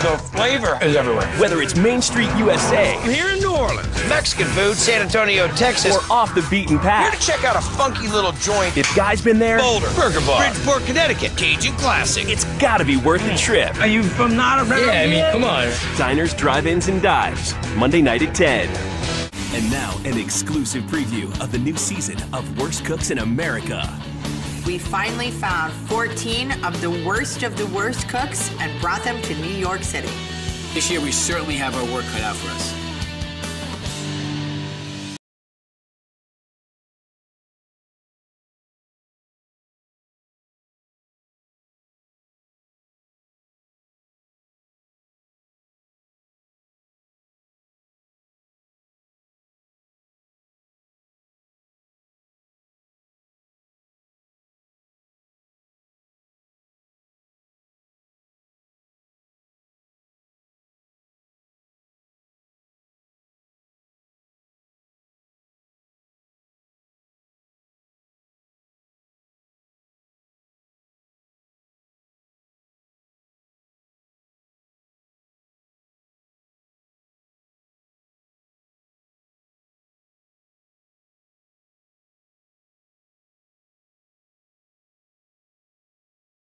The flavor is everywhere. Whether it's Main Street, USA, here in New Orleans, Mexican food, San Antonio, Texas, or off the beaten path. Here to check out a funky little joint. If Guy's been there, Boulder, Burger Bar, Bridgeport, Connecticut, Cajun Classic. It's gotta be worth the trip. Are you from not around here? Yeah, I mean, come on. Diners, Drive-Ins and Dives, Monday night at 10. And now, an exclusive preview of the new season of Worst Cooks in America. We finally found 14 of the worst cooks and brought them to New York City. This year, we certainly have our work cut out for us.